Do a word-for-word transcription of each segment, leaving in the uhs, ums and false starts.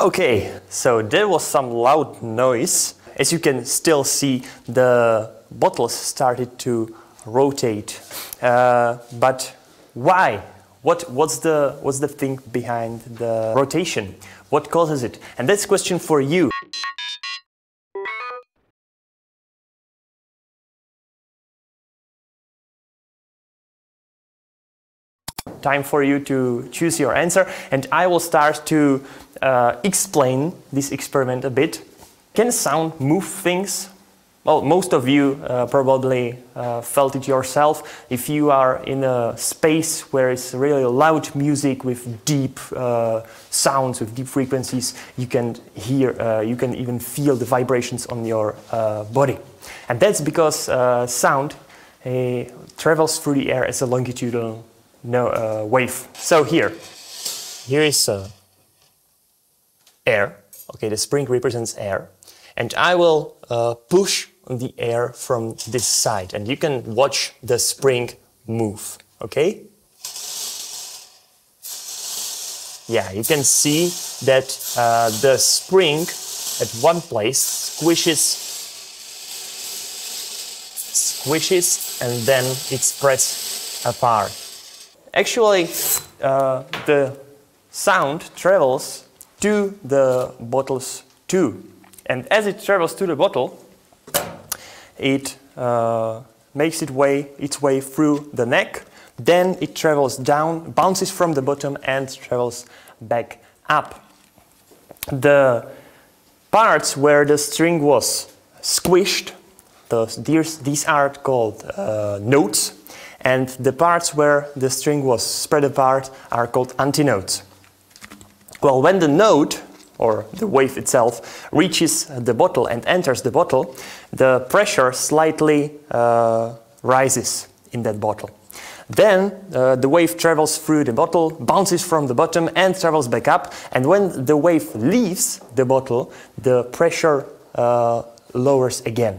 Okay, so there was some loud noise. As you can still see, the bottles started to rotate. Uh, but why? What, what's, the, what's the thing behind the rotation? What causes it? And that's a question for you. Time for you to choose your answer, and I will start to uh, explain this experiment a bit. Can sound move things? Well, most of you uh, probably uh, felt it yourself. If you are in a space where it's really loud music with deep uh, sounds, with deep frequencies, you can hear, uh, you can even feel the vibrations on your uh, body. And that's because uh, sound uh, travels through the air as a longitudinal No uh, wave. So here, here is uh, air. Okay, the spring represents air, and I will uh, push the air from this side, and you can watch the spring move. Okay. Yeah, you can see that uh, the spring at one place squishes, squishes, and then it's pressed apart. Actually, uh, the sound travels to the bottles too. And as it travels to the bottle, it uh, makes it way, its way through the neck. Then it travels down, bounces from the bottom, and travels back up. The parts where the string was squished, those, these, these are called uh, nodes. And the parts where the string was spread apart are called antinodes. Well, when the node, or the wave itself, reaches the bottle and enters the bottle, the pressure slightly uh, rises in that bottle. Then uh, the wave travels through the bottle, bounces from the bottom, and travels back up. And when the wave leaves the bottle, the pressure uh, lowers again.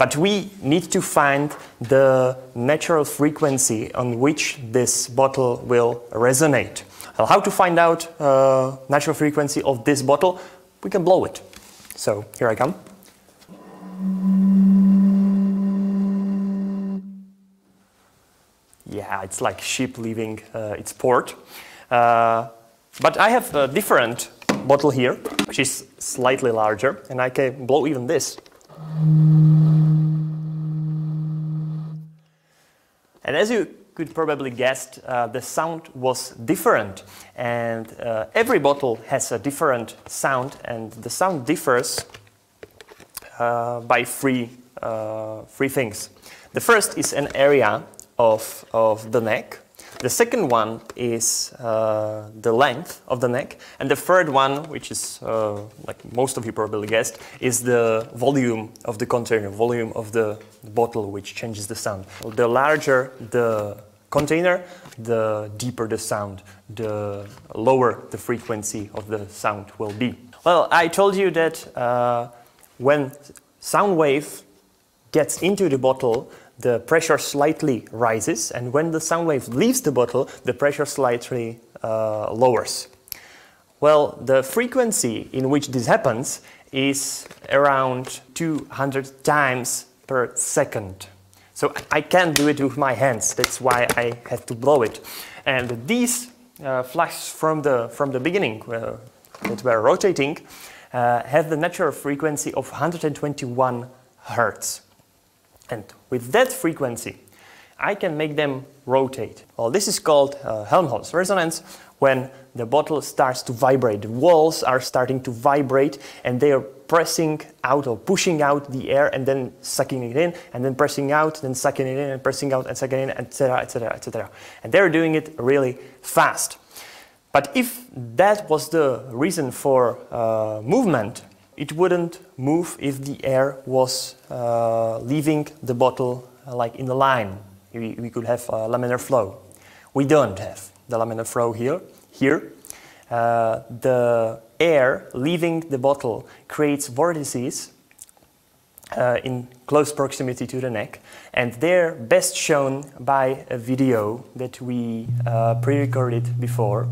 But we need to find the natural frequency on which this bottle will resonate. Well, how to find out uh, natural frequency of this bottle? We can blow it. So here I come. Yeah, it's like ship leaving uh, its port. Uh, but I have a different bottle here, which is slightly larger, and I can blow even this. And as you could probably guess, uh, the sound was different, and uh, every bottle has a different sound, and the sound differs uh, by three, uh, three things. The first is an area of, of the neck, the second one is uh, the length of the neck, and the third one, which is, uh, like most of you probably guessed, is the volume of the container, volume of the The bottle, which changes the sound. The larger the container, the deeper the sound, the lower the frequency of the sound will be. Well, I told you that uh, when sound wave gets into the bottle, the pressure slightly rises, and when the sound wave leaves the bottle, the pressure slightly uh, lowers. Well, the frequency in which this happens is around two hundred times per second. So I can't do it with my hands, that's why I have to blow it. And these uh, flashes from the, from the beginning uh, that were rotating uh, have the natural frequency of one hundred twenty-one hertz. And with that frequency, I can make them rotate. Well, this is called uh, Helmholtz resonance, when the bottle starts to vibrate. The walls are starting to vibrate, and they are pressing out or pushing out the air, and then sucking it in, and then pressing out, then sucking it in, and pressing out, and sucking it in, et cetera, et cetera, et cetera. And they're doing it really fast. But if that was the reason for uh, movement, it wouldn't move if the air was uh, leaving the bottle uh, like in the line. We, we could have uh, laminar flow. We don't have the laminar flow here. Here, uh, the air leaving the bottle creates vortices uh, in close proximity to the neck, and they're best shown by a video that we uh, pre-recorded before.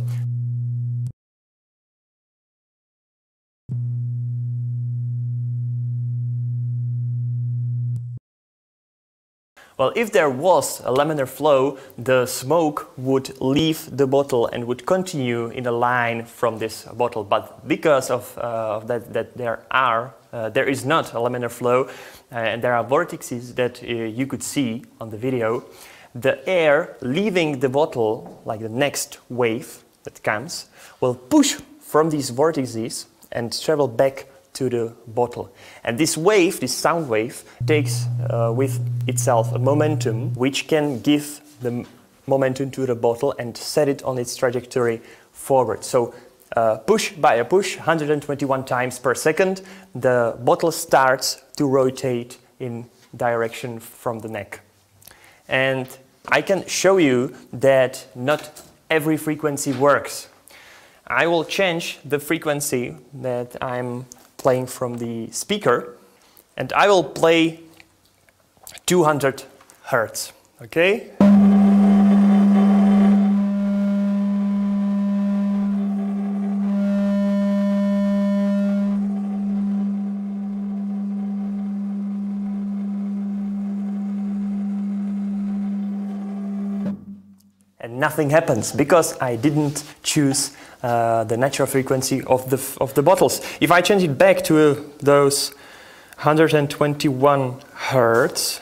Well, if there was a laminar flow, the smoke would leave the bottle and would continue in a line from this bottle. But because of uh, that, that there are, uh, there is not a laminar flow, uh, and there are vortices that uh, you could see on the video, the air leaving the bottle, like the next wave that comes, will push from these vortices and travel back to the bottle. And this wave, this sound wave, takes uh, with itself a momentum which can give the momentum to the bottle and set it on its trajectory forward. So uh, push by a push, one hundred twenty-one times per second, the bottle starts to rotate in direction from the neck. And I can show you that not every frequency works. I will change the frequency that I'm playing from the speaker, and I will play two hundred hertz, okay? And nothing happens because I didn't choose uh, the natural frequency of the of the bottles. If I change it back to uh, those one hundred twenty-one hertz,